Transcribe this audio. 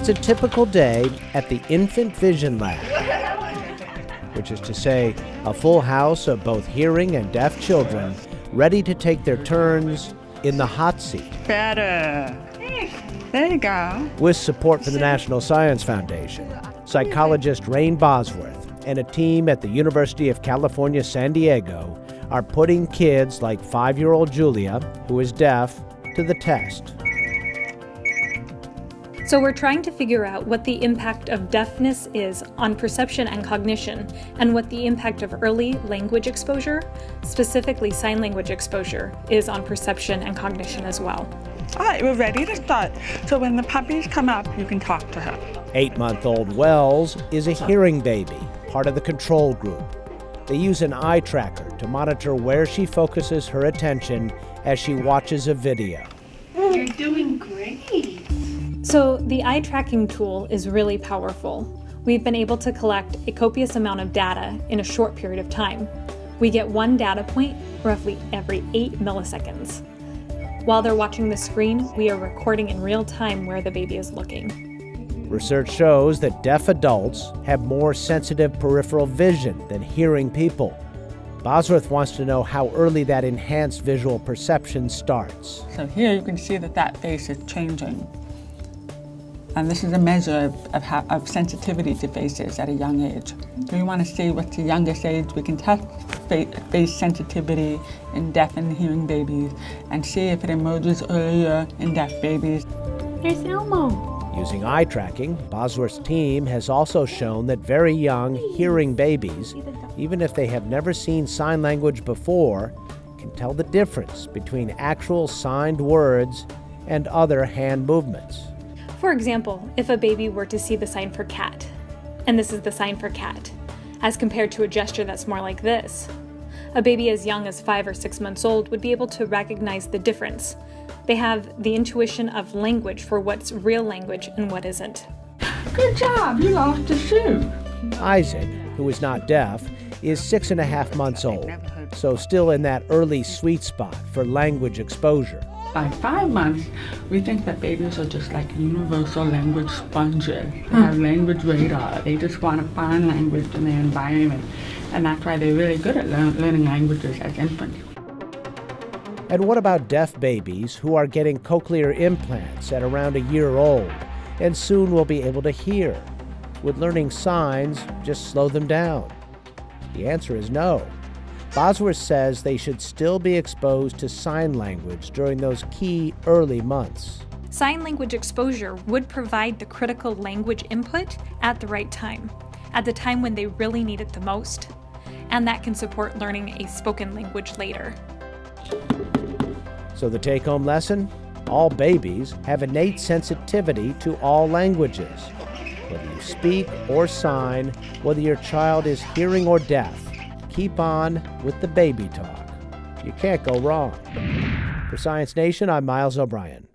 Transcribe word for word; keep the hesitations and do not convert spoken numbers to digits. It's a typical day at the Infant Vision Lab, which is to say, a full house of both hearing and deaf children ready to take their turns in the hot seat. Better. There you go. With support from the National Science Foundation, psychologist Rain Bosworth and a team at the University of California, San Diego are putting kids like five-year-old Julia, who is deaf, to the test. So we're trying to figure out what the impact of deafness is on perception and cognition, and what the impact of early language exposure, specifically sign language exposure, is on perception and cognition as well. All right, we're ready to start. So when the puppies come up, you can talk to her. Eight-month-old Wells is a hearing baby, part of the control group. They use an eye tracker to monitor where she focuses her attention as she watches a video. You're doing great. So the eye tracking tool is really powerful. We've been able to collect a copious amount of data in a short period of time. We get one data point roughly every eight milliseconds. While they're watching the screen, we are recording in real time where the baby is looking. Research shows that deaf adults have more sensitive peripheral vision than hearing people. Bosworth wants to know how early that enhanced visual perception starts. So here you can see that that face is changing. And this is a measure of, of, how, of sensitivity to faces at a young age. So you want to see what's the youngest age we can test face sensitivity in deaf and hearing babies and see if it emerges earlier in deaf babies. There's Elmo. Using eye tracking, Bosworth's team has also shown that very young hearing babies, even if they have never seen sign language before, can tell the difference between actual signed words and other hand movements. For example, if a baby were to see the sign for cat, and this is the sign for cat, as compared to a gesture that's more like this, a baby as young as five or six months old would be able to recognize the difference. They have the intuition of language for what's real language and what isn't. Good job, you lost a shoe. Isaac, who is not deaf, is six and a half months old, so still in that early sweet spot for language exposure. By five months, we think that babies are just like universal language sponges. They have language radar. They just want to find language in their environment. And that's why they're really good at lear learning languages as infants. And what about deaf babies who are getting cochlear implants at around a year old and soon will be able to hear? Would learning signs just slow them down? The answer is no. Bosworth says they should still be exposed to sign language during those key early months. Sign language exposure would provide the critical language input at the right time, at the time when they really need it the most, and that can support learning a spoken language later. So the take-home lesson? All babies have innate sensitivity to all languages. Whether you speak or sign, whether your child is hearing or deaf, keep on with the baby talk. You can't go wrong. For Science Nation, I'm Miles O'Brien.